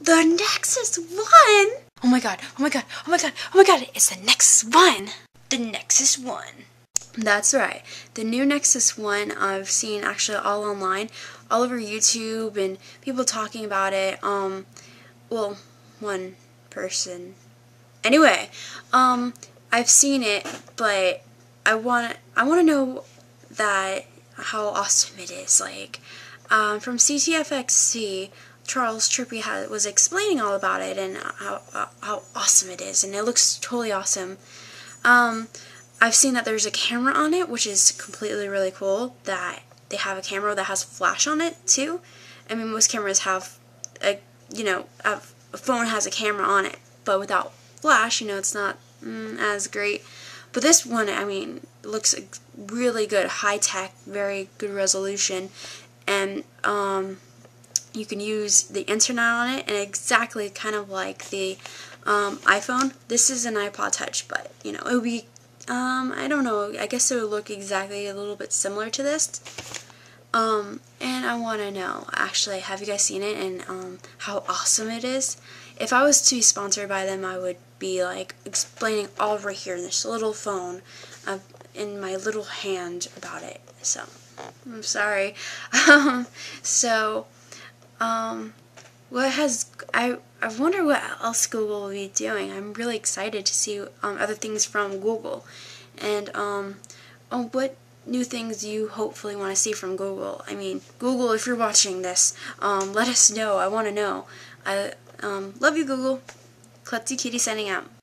The Nexus One? Oh my god, it's the Nexus One! The Nexus One. That's right. The new Nexus One I've seen actually all online, all over YouTube, and people talking about it. Well, one person. Anyway, I've seen it, but I want to know that how awesome it is. Like, from CTFXC, Charles Trippy was explaining all about it and how awesome it is, and it looks totally awesome. I've seen that there's a camera on it, which is completely really cool, that they have a camera that has flash on it too. I mean, most cameras have a phone has a camera on it, but without flash, it's not as great. But this one, I mean, looks really good, high tech, very good resolution, and you can use the internet on it, and exactly kind of like the iPhone. This is an iPod Touch, but it would be I don't know, I guess it would look exactly a little bit similar to this. And I want to know, actually, have you guys seen it, and how awesome it is? If I was to be sponsored by them, I would be like explaining all right here in this little phone in my little hand about it. So I'm sorry. I wonder what else Google will be doing. I'm really excited to see other things from Google, and what new things you hopefully want to see from Google. I mean, Google, if you're watching this, let us know. I want to know. I love you, Google. Klutzy Kitty signing out.